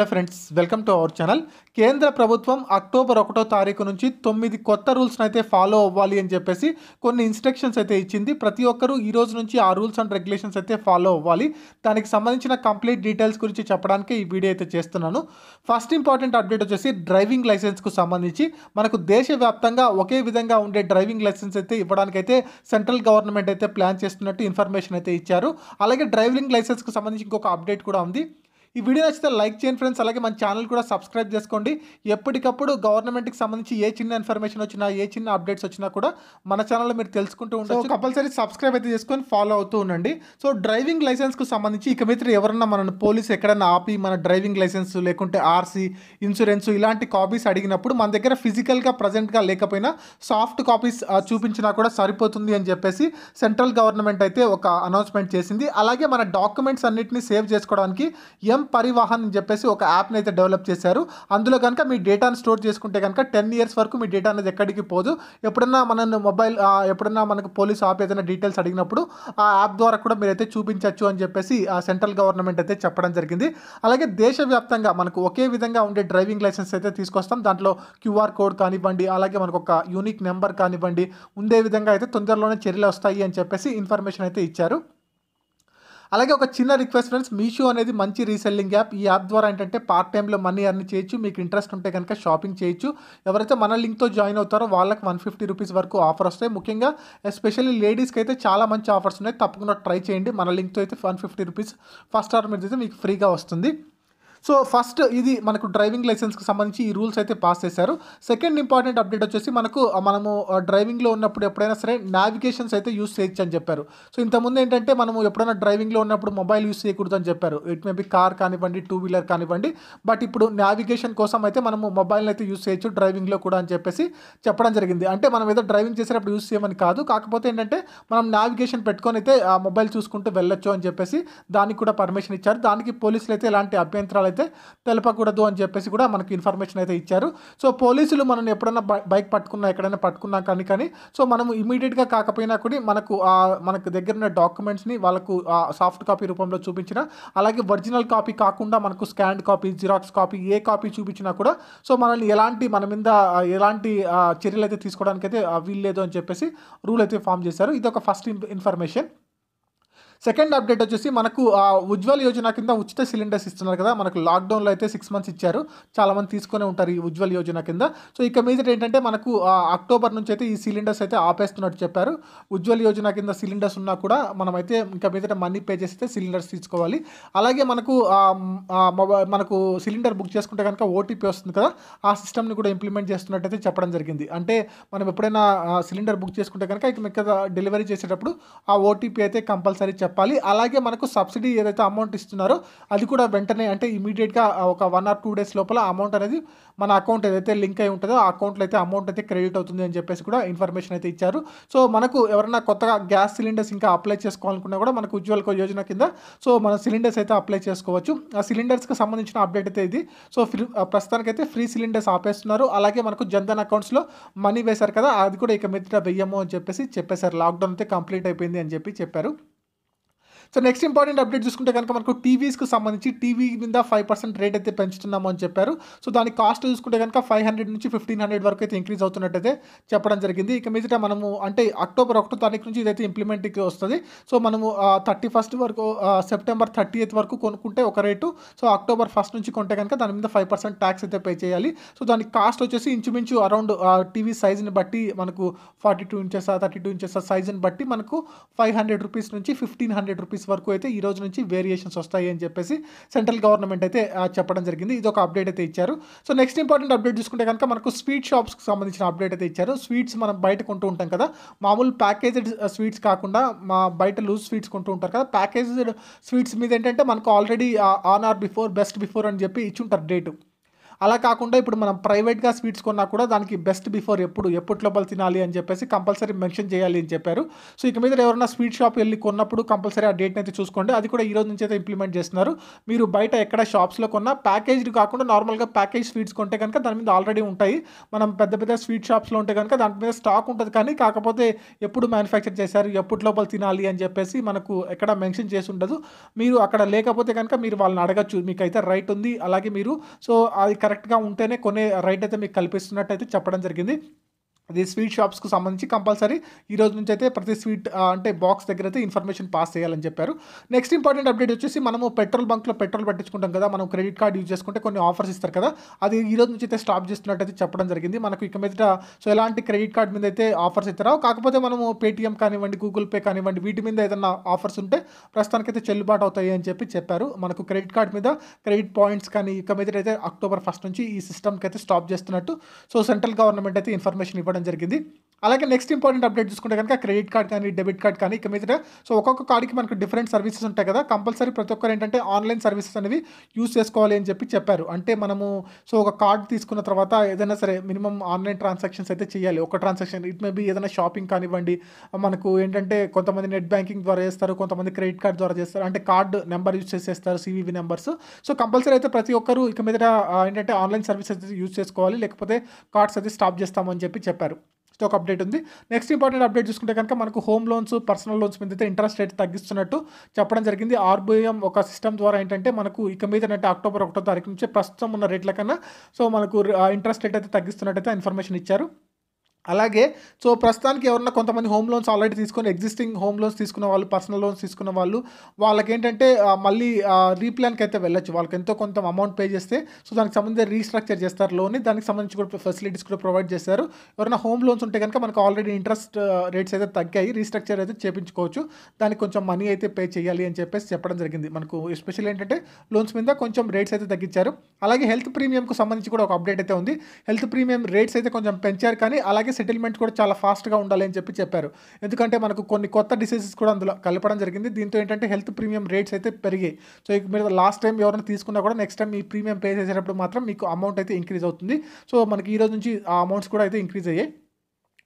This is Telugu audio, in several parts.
Hello friends, welcome to our channel. Kendra Pradvam October 1వ తారీఖు నుంచి 9 కొత్త రూల్స్ నైతే ఫాలో అవ్వాలి అని చెప్పేసి కొన్ని ఇన్స్ట్రక్షన్స్ అయితే ఇచ్చింది. ప్రతి ఒక్కరు ఈ రోజు నుంచి ఆ రూల్స్ అండ్ రెగ్యులేషన్స్ అయితే ఫాలో అవ్వాలి. దానికి సంబంధించిన కంప్లీట్ డీటెయిల్స్ గురించి చెప్పడానికి ఈ వీడియో అయితే చేస్తున్నాను. ఫస్ట్ ఇంపార్టెంట్ అప్డేట్ వచ్చేసి డ్రైవింగ్ లైసెన్స్ కు సంబంధించి మనకు దేశవ్యాప్తంగా ఒకే విధంగా ఉండే డ్రైవింగ్ లైసెన్స్ అయితే ఇవ్వడానికి అయితే సెంట్రల్ గవర్నమెంట్ అయితే ప్లాన్ చేస్తున్నట్టు ఇన్ఫర్మేషన్ అయితే ఇచ్చారు. అలాగే డ్రైవింగ్ లైసెన్స్ కు సంబంధించి ఇంకొక అప్డేట్ కూడా ఉంది. ఈ వీడియో నచ్చితే లైక్ చేయండి ఫ్రెండ్స్, అలాగే మన ఛానల్ కూడా సబ్స్క్రైబ్ చేసుకోండి. ఎప్పటికప్పుడు గవర్నమెంట్కి సంబంధించి ఏ చిన్న ఇన్ఫర్మేషన్ వచ్చినా, ఏ చిన్న అప్డేట్స్ వచ్చినా కూడా మన ఛానల్లో మీరు తెలుసుకుంటూ ఉండొచ్చు. కంపల్సరీ సబ్స్క్రైబ్ అయితే చేసుకొని ఫాలో అవుతూ ఉండండి. సో డ్రైవింగ్ లైసెన్స్కు సంబంధించి ఇక మీద ఎవరన్నా మన పోలీసు ఎక్కడన్నా ఆపి మన డ్రైవింగ్ లైసెన్స్ లేకుంటే ఆర్సీ, ఇన్సూరెన్స్ ఇలాంటి కాపీస్ అడిగినప్పుడు మన దగ్గర ఫిజికల్గా ప్రజెంట్గా లేకపోయినా సాఫ్ట్ కాపీస్ చూపించినా కూడా సరిపోతుంది అని చెప్పేసి సెంట్రల్ గవర్నమెంట్ అయితే ఒక అనౌన్స్మెంట్ చేసింది. అలాగే మన డాక్యుమెంట్స్ అన్నింటినీ సేవ్ చేసుకోవడానికి పరివాహన్ అని చెప్పేసి ఒక యాప్ని అయితే డెవలప్ చేశారు. అందులో కనుక మీ డేటాను స్టోర్ చేసుకుంటే కనుక 10 years వరకు మీ డేటా అనేది ఎక్కడికి పోదు. ఎప్పుడన్నా మన మొబైల్ ఎప్పుడన్నా మనకు పోలీస్ యాప్ ఏదైనా డీటెయిల్స్ అడిగినప్పుడు ఆ యాప్ ద్వారా కూడా మీరైతే చూపించవచ్చు అని చెప్పేసి సెంట్రల్ గవర్నమెంట్ అయితే చెప్పడం జరిగింది. అలాగే దేశవ్యాప్తంగా మనకు ఒకే విధంగా ఉండే డ్రైవింగ్ లైసెన్స్ అయితే తీసుకొస్తాం. దాంట్లో క్యూఆర్ కోడ్ కానివ్వండి, అలాగే మనకు ఒక యూనిక్ నెంబర్ కానివ్వండి, ఉండే విధంగా అయితే తొందరలోనే చర్యలు వస్తాయి అని చెప్పేసి ఇన్ఫర్మేషన్ అయితే ఇచ్చారు. అలాగే ఒక చిన్న రిక్వెస్ట్ ఫ్రెండ్స్, మీషో అనేది మంచి రీసెల్లింగ్ యాప్. ఈ యాప్ ద్వారా ఏంటంటే పార్ట్ టైంలో మనీ అర్న్ చేయొచ్చు. మీకు ఇంట్రెస్ట్ ఉంటే కనుక షాపింగ్ చేయొచ్చు. ఎవరైతే మన లింక్తో జాయిన్ అవుతారో వాళ్ళకి 150 రూపీస్ వరకు ఆఫర్ వస్తాయి. ముఖ్యంగా ఎస్పెషల్లీ లేడీస్కి అయితే చాలా మంచి ఆఫర్స్ ఉన్నాయి. తప్పకుండా ట్రై చేయండి. మన లింక్తో అయితే 150 రూపీస్ ఫస్ట్ ఆర్డర్ మీద అయితే మీకు ఫ్రీగా వస్తుంది. సో ఫస్ట్ ఇది మనకు డ్రైవింగ్ లైసెన్స్కి సంబంధించి ఈ రూల్స్ అయితే పాస్ చేశారు. సెకండ్ ఇంపార్టెంట్ అప్డేట్ వచ్చేసి మనము డ్రైవింగ్లో ఉన్నప్పుడు ఎప్పుడైనా సరే నావిగేషన్స్ అయితే యూస్ చేయొచ్చు అని చెప్పారు. సో ఇంతకుముందు ఏంటంటే మనము ఎప్పుడైనా డ్రైవింగ్లో ఉన్నప్పుడు మొబైల్ యూస్ చేయకూడదు అని చెప్పారు. ఇట్ మే బి కార్ కానివ్వండి, 2-wheeler కానివ్వండి. బట్ ఇప్పుడు నావిగేషన్ కోసం అయితే మనము మొబైల్ని అయితే యూస్ చేయొచ్చు డ్రైవింగ్లో కూడా అని చెప్పేసి చెప్పడం జరిగింది. అంటే మనం ఏదో డ్రైవింగ్ చేసేటప్పుడు యూస్ చేయమని కాదు, కాకపోతే ఏంటంటే మనం నావిగేషన్ పెట్టుకొని అయితే ఆ మొబైల్ చూసుకుంటూ వెళ్ళొచ్చు అని చెప్పేసి దానికి కూడా పర్మిషన్ ఇచ్చారు. దానికి పోలీసులు అయితే ఎలాంటి అభ్యంతరాలు అయితే తెలపకూడదు అని చెప్పేసి కూడా మనకు ఇన్ఫర్మేషన్ అయితే ఇచ్చారు. సో పోలీసులు మనం ఎప్పుడైనా బైక్ ఎక్కడైనా పట్టుకున్నా కానీ సో మనం ఇమీడియట్గా కాకపోయినా కూడా మనకు దగ్గర ఉన్న డాక్యుమెంట్స్ని వాళ్ళకు సాఫ్ట్ కాపీ రూపంలో చూపించినా, అలాగే ఒరిజినల్ కాపీ కాకుండా మనకు స్కాన్డ్ కాపీ, జిరాక్స్ కాపీ ఏ కాపీ చూపించినా కూడా సో మనల్ని మన మీద ఎలాంటి చర్యలు అయితే తీసుకోవడానికి అయితే వీల్లేదు అని చెప్పేసి రూల్ అయితే ఫామ్ చేశారు. ఇది ఒక ఫస్ట్ ఇన్ఫర్మేషన్. సెకండ్ అప్డేట్ వచ్చేసి మనకు ఉజ్వల్ యోజన కింద ఉచిత సిలిండర్స్ ఇస్తున్నారు కదా. మనకు లాక్డౌన్లో అయితే 6 months ఇచ్చారు. చాలామంది తీసుకునే ఉంటారు ఈ ఉజ్వల్ యోజన కింద. సో ఇక మీద ఏంటంటే మనకు అక్టోబర్ నుంచి అయితే ఈ సిలిండర్స్ అయితే ఆపేస్తున్నట్టు చెప్పారు. ఉజ్వల్ యోజన కింద సిలిండర్స్ ఉన్నా కూడా మనమైతే ఇంకా మీద మనీ పే చేస్తే సిలిండర్స్ తీసుకోవాలి. అలాగే మనకు సిలిండర్ బుక్ చేసుకుంటే కనుక ఓటీపీ వస్తుంది కదా, ఆ సిస్టమ్ని కూడా ఇంప్లిమెంట్ చేస్తున్నట్టయితే చెప్పడం జరిగింది. అంటే మనం ఎప్పుడైనా సిలిండర్ బుక్ చేసుకుంటే కనుక ఇక డెలివరీ చేసేటప్పుడు ఆ ఓటీపీ అయితే కంపల్సరీ చెప్పాలి. అలాగే మనకు సబ్సిడీ ఏదైతే అమౌంట్ ఇస్తున్నారో అది కూడా వెంటనే అంటే ఇమీడియట్గా ఒక 1 or 2 days లోపల అమౌంట్ అనేది మన అకౌంట్ ఏదైతే లింక్ అయి ఉంటుందో ఆ అకౌంట్లో అయితే అమౌంట్ అయితే క్రెడిట్ అవుతుంది అని చెప్పేసి కూడా ఇన్ఫర్మేషన్ అయితే ఇచ్చారు. సో మనకు ఎవరైనా కొత్తగా గ్యాస్ సిలిండర్స్ ఇంకా అప్లై చేసుకోవాలనుకున్నా కూడా మనకు ఉజ్వల్ యోజన కింద సో మన సిలిండర్స్ అయితే అప్లై చేసుకోవచ్చు. ఆ సిలిండర్స్కి సంబంధించిన అప్డేట్ అయితే ఇది. సో ప్రస్తుతానికైతే ఫ్రీ సిలిండర్స్ ఆపేస్తున్నారు. అలాగే మనకు జన్ధన్ అకౌంట్స్లో మనీ వేశారు కదా, అది కూడా ఇక మీద వెయ్యము అని చెప్పేశారు. లాక్డౌన్ అయితే కంప్లీట్ అయిపోయింది అని చెప్పారు. సో నెక్స్ట్ ఇంపార్టెంట్ అప్డేట్ చూసుకుంటే కనుక మనకు టీవీస్కి సంబంధించి టీవీ మీద 5% రేట్ అయితే పెంచుతున్నాము అని చెప్పారు. సో దాని కాస్ట్ చూసుకుంటే కనుక 500 నుంచి 1500 వరకు అయితే ఇంక్రీజ్ అవుతున్నట్టయితే చెప్పడం జరిగింది. ఇక మీద మనము అంటే October 1వ తారీఖు నుంచి ఇదైతే ఇంప్లిమెంట్కి వస్తుంది. సో మనము 31st వరకు September 30th వరకు కొనుక్కుంటే ఒక రేటు, సో October 1st నుంచి కొంటే కనుక దాని మీద 5% ట్యాక్స్ అయితే పే చేయాలి. సో దాని కాస్ట్ వచ్చేసి ఇంచుమించు అరౌండ్ టీవీ సైజుని బట్టి మనకు 42 inches 32 inches సైజుని బట్టి మనకు 500 రూపీస్ నుంచి 1500 రూపీస్ వరకు అయితే ఈ రోజు నుంచి వేరియేషన్స్ వస్తాయి అని చెప్పేసి సెంట్రల్ గవర్నమెంట్ అయితే చెప్పడం జరిగింది. ఇది ఒక అప్డేట్ అయితే ఇచ్చారు. సో నెక్స్ట్ ఇంపార్టెంట్ అప్డేట్ చూసుకుంటే కనుక మనకు స్వీట్ షాప్స్కి సంబంధించిన అప్డేట్ అయితే ఇచ్చారు. స్వీట్స్ మనం బయట కొంటూ ఉంటాం కదా, మామూలు ప్యాకేజ్డ్ స్వీట్స్ కాకుండా మా బయట లూజ్ స్వీట్స్ కొంటూ ఉంటారు కదా. ప్యాకేజ్డ్ స్వీట్స్ మీద ఏంటంటే మనకు already on or before best before అని చెప్పి ఇచ్చి ఉంటారు డేటు. అలా కాకుండా ఇప్పుడు మనం ప్రైవేట్గా స్వీట్స్ కొన్నా కూడా దానికి బెస్ట్ బిఫోర్ ఎప్పుడు లోపల తినాలి అని చెప్పేసి కంపల్సరీ మెన్షన్ చేయాలి అని చెప్పారు. సో ఇక మీద ఎవరైనా స్వీట్ షాప్ వెళ్ళి కొన్నప్పుడు కంపల్సరీ ఆ డేట్ని అయితే చూసుకోండి. అది కూడా ఈ రోజు నుంచి అయితే ఇంప్లిమెంట్ చేస్తున్నారు. మీరు బయట ఎక్కడ షాప్స్లో కొన్నా ప్యాకేజ్డ్ కాకుండా నార్మల్గా ప్యాకేజ్ స్వీట్స్ కొంటే కనుక దాని మీద ఆల్రెడీ ఉంటాయి. మనం పెద్ద పెద్ద స్వీట్ షాప్స్లో ఉంటే కనుక దాని మీద స్టాక్ ఉంటుంది, కానీ కాకపోతే ఎప్పుడు మ్యానుఫ్యాక్చర్ చేశారు, ఎప్పుడు లోపల తినాలి అని చెప్పేసి మనకు ఎక్కడ మెన్షన్ చేసి ఉండదు. మీరు అక్కడ లేకపోతే కనుక మీరు వాళ్ళని అడగచ్చు, మీకైతే రైట్ ఉంది అలాగే మీరు, సో అది కరెక్ట్గా ఉంటేనే కొనే రైట్ అయితే మీకు కల్పిస్తున్నట్టు అయితే చెప్పడం జరిగింది. అది స్వీట్ షాప్స్కు సంబంధించి కంపల్సరీ ఈ రోజు నుంచి అయితే ప్రతి స్వీట్ అంటే బాక్స్ దగ్గర అయితే ఇన్ఫర్మేషన్ పాస్ చేయాలని చెప్పారు. నెక్స్ట్ ఇంపార్టెంట్ అప్డేట్ వచ్చేసి మనము పెట్రోల్ బంక్లో పెట్రోల్ పట్టించుకుంటాం కదా, మనం క్రెడిట్ కార్డ్ యూజ్ చేసుకుంటే కొన్ని ఆఫర్స్ ఇస్తారు కదా, అది ఈ రోజు నుంచి అయితే స్టాప్ చేస్తున్నట్టు అయితే చెప్పడం జరిగింది. మనకు ఇక మీదట సో ఎలాంటి క్రెడిట్ కార్డ్ మీద అయితే ఆఫర్స్ ఇస్తారో, కాకపోతే మనము పేటీఎం కానివ్వండి, గూగుల్ పే కానివ్వండి, వీటి మీద ఏదైనా ఆఫర్స్ ఉంటే ప్రస్తుతానికైతే చెల్లుబాటు అవుతాయి అని చెప్పి చెప్పారు. మనకు క్రెడిట్ కార్డ్ మీద క్రెడిట్ పాయింట్స్ కానీ ఇక మీదట అయితే అక్టోబర్ 1 నుంచి ఈ సిస్టమ్కి అయితే స్టాప్ చేస్తున్నట్టు సో సెంట్రల్ గవర్నమెంట్ అయితే ఇన్ఫర్మేషన్ ఇవ్వడం జరిగింది. అలాగే నెక్స్ట్ ఇంపార్టెంట్ అప్డేట్ చూసుకుంటే కనుక క్రెడిట్ కార్డ్ కానీ డెబిట్ కార్డ్ కానీ ఇక మీద సో ఒక్కొక్క కార్డుకి మనకు డిఫరెంట్ సర్వీసెస్ ఉంటాయి కదా, కంపల్సరీ ప్రతి ఒక్కరు ఏంటంటే ఆన్లైన్ సర్వీసెస్ అనేవి యూజ్ చేసుకోవాలి అని చెప్పి చెప్పారు. అంటే మనము సో ఒక కార్డు తీసుకున్న తర్వాత ఏదైనా సరే మినిమం ఆన్లైన్ ట్రాన్సాక్షన్స్ అయితే చేయాలి. ఒక ట్రాన్సాక్షన్ ఇట్ మేబీ ఏదైనా షాపింగ్ కానివ్వండి, మనకు ఏంటంటే కొంతమంది నెట్ బ్యాంకింగ్ ద్వారా చేస్తారు, కొంతమంది క్రెడిట్ కార్డ్ ద్వారా చేస్తారు, అంటే కార్డు నెంబర్ యూజ్ చేసేస్తారు, సివివి నెంబర్స్. సో కంపల్సరీ అయితే ప్రతి ఒక్కరు ఇక మీద ఏంటంటే ఆన్లైన్ సర్వీసెస్ అయితే యూజ్ చేసుకోవాలి, లేకపోతే కార్డ్స్ అయితే స్టాప్ చేస్తామని చెప్పి చెప్పారు. ఒక అప్డేట్ ఉంది. నెక్స్ట్ ఇంపార్టెంట్ అప్డేట్ చూసుకుంటే కనుక మనకు హోమ్ లోన్స్, పర్సనల్ లోన్స్ మీద అయితే ఇంట్రెస్ట్ రేట్ తగ్గిస్తున్నట్టు చెప్పడం జరిగింది. ఆర్బీఐ ఒక సిస్టమ్ ద్వారా ఏంటంటే మనకు ఇక మీద అక్టోబర్ 1 నుంచే ప్రస్తుతం ఉన్న రేట్ల కన్నా సో మనకు ఇంట్రెస్ట్ రేట్ అయితే తగ్గిస్తున్నట్టయితే ఇన్ఫర్మేషన్ ఇచ్చారు. అలాగే సో ప్రస్తుతానికి ఎవరన్నా కొంతమంది హోమ్ లోన్స్ ఆల్రెడీ తీసుకొని ఎగ్జిస్టింగ్ హోమ్ లోన్స్ తీసుకున్న వాళ్ళు, పర్సనల్ లోన్స్ తీసుకున్న వాళ్ళు వాళ్ళకేంటంటే మళ్ళీ రీప్లాన్కి అయితే వెళ్ళొచ్చు. వాళ్ళకి ఎంతో కొంత అమౌంట్ పే చేస్తే సో దానికి సంబంధించి రీస్ట్రక్చర్ చేస్తారు లోన్ని, దానికి సంబంధించి కూడా ఫెసిలిటీస్ కూడా ప్రొవైడ్ చేస్తారు. ఎవరైనా హోమ్ లోన్స్ ఉంటే కనుక మనకు ఆల్రెడీ ఇంట్రెస్ట్ రేట్స్ అయితే తగ్గాయి, రీస్ట్రక్చర్ అయితే చేయించుకోవచ్చు, దానికి కొంచెం మనీ అయితే పే చేయాలి అని చెప్పేసి చెప్పడం జరిగింది. మనకు ఎస్పెషల్లీ ఏంటంటే లోన్స్ మీద కొంచెం రేట్స్ అయితే తగ్గించారు. అలాగే హెల్త్ ప్రీమియంకు సంబంధించి కూడా ఒక అప్డేట్ అయితే ఉంది. హెల్త్ ప్రీమియం రేట్స్ అయితే కొంచెం పెంచారు, కానీ అలాగే సెటిల్మెంట్ కూడా చాలా ఫాస్ట్గా ఉండాలి అని చెప్పి చెప్పారు. ఎందుకంటే మనకు కొన్ని కొత్త డిసీజెస్ కూడా అందులో కలపడం జరిగింది. దీంతో ఏంటంటే హెల్త్ ప్రీమియం రేట్స్ అయితే పెరిగాయి. సో మీరు లాస్ట్ టైం ఎవరైనా తీసుకున్నా కూడా నెక్స్ట్ టైం మీ ప్రీమియం పే చేసేటప్పుడు మాత్రం మీకు అమౌంట్ అయితే ఇంక్రీజ్ అవుతుంది. సో మనకి ఈ రోజు నుంచి ఆ అమౌంట్స్ కూడా అయితే ఇంక్రీజ్ అయ్యాయి.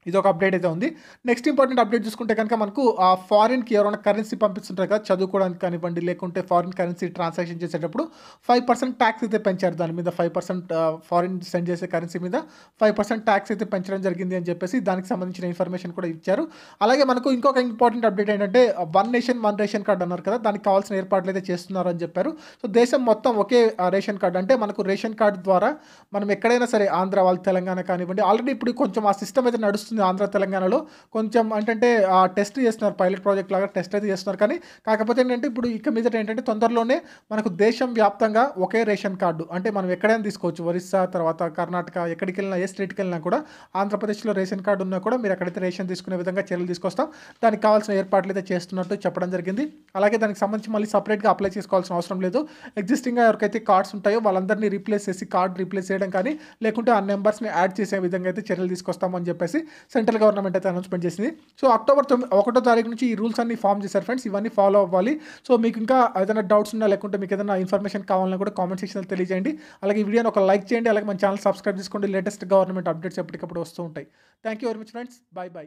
ఇది ఒక అప్డేట్ అయితే ఉంది. నెక్స్ట్ ఇంపార్టెంట్ అప్డేట్ చూసుకుంటే కనుక మనకు ఆ ఫారిన్కి ఎవరైనా కరెన్సీ పంపిస్తుంటారు కదా, చదువుకోవడానికి కానివ్వండి, లేకుంటే ఫారిన్ కరెన్సీ ట్రాన్సాక్షన్ చేసేటప్పుడు 5% ట్యాక్స్ అయితే పెంచారు. దాని మీద 5% ఫారిన్ సెండ్ చేసే కరెన్సీ మీద 5% ట్యాక్స్ అయితే పెంచడం జరిగింది అని చెప్పేసి దానికి సంబంధించిన ఇన్ఫర్మేషన్ కూడా ఇచ్చారు. అలాగే మనకు ఇంకొక ఇంపార్టెంట్ అప్డేట్ ఏంటంటే 1 నేషన్ 1 రేషన్ కార్డు అన్నారు కదా, దానికి కావాల్సిన ఏర్పాట్లు అయితే చేస్తున్నారు అని చెప్పారు. సో దేశం మొత్తం ఒకే రేషన్ కార్డు, అంటే మనకు రేషన్ కార్డు ద్వారా మనం ఎక్కడైనా సరే ఆంధ్ర వాళ్ళు, తెలంగాణ కానివ్వండి, ఆల్రెడీ ఇప్పుడు కొంచెం ఆ సిస్టమ్ అయితే నడుస్తుంది ఆంధ్ర తెలంగాణలో. కొంచెం ఏంటంటే టెస్ట్ చేస్తున్నారు, పైలట్ ప్రాజెక్ట్ లాగా టెస్ట్ అయితే చేస్తున్నారు. కానీ కాకపోతే ఏంటంటే ఇప్పుడు ఇక మీద ఏంటంటే తొందరలోనే మనకు దేశం వ్యాప్తంగా ఒకే రేషన్ కార్డు, అంటే మనం ఎక్కడైనా తీసుకోవచ్చు, ఒరిస్సా తర్వాత కర్ణాటక ఎక్కడికి వెళ్ళినా ఏ స్టేట్కి వెళ్ళినా కూడా ఆంధ్రప్రదేశ్లో రేషన్ కార్డు ఉన్నా కూడా మీరు ఎక్కడైతే రేషన్ తీసుకునే విధంగా చర్యలు తీసుకొస్తాం. దానికి కావాల్సిన ఏర్పాట్లు అయితే చేస్తున్నట్టు చెప్పడం జరిగింది. అలాగే దానికి సంబంధించి మళ్ళీ సపరేట్గా అప్లై చేసుకోవాల్సిన అవసరం లేదు. ఎగ్జిస్టింగ్గా ఎవరికైతే కార్డ్స్ ఉంటాయో వాళ్ళందరినీ రీప్లేస్ చేసి కార్డు రీప్లేస్ చేయడం కానీ, లేకుంటే ఆ నెంబర్స్ని యాడ్ చేసే విధంగా అయితే చర్యలు తీసుకొస్తామని చెప్పేసి సెంట్రల్ గవర్నమెంట్ అయితే అనౌన్స్మెంట్ చేసింది. సో అక్టోబర్ 1 నుంచి ఈ రూల్స్ అన్ని ఫామ్ చేశారు ఫ్రెండ్స్. ఇవన్నీ ఫాలో అవ్వాలి. సో మీకు ఇంకా ఏదైనా డౌట్స్ ఉన్నా, లేకుంటే మీకు ఏదైనా ఇన్ఫర్మేషన్ కావాలన్నా కూడా కామెంట్ సెక్షన్లో తెలియజేయండి. అలాగే ఈ వీడియోని ఒక లైక్ చేయండి. అలాగే మన ఛానల్ సబ్స్క్రైబ్ చేసుకోండి. లేటెస్ట్ గవర్నమెంట్ అప్డేట్స్ ఎప్పటికప్పుడు వస్తూ ఉంటాయి. Thank you very much friends. Bye by.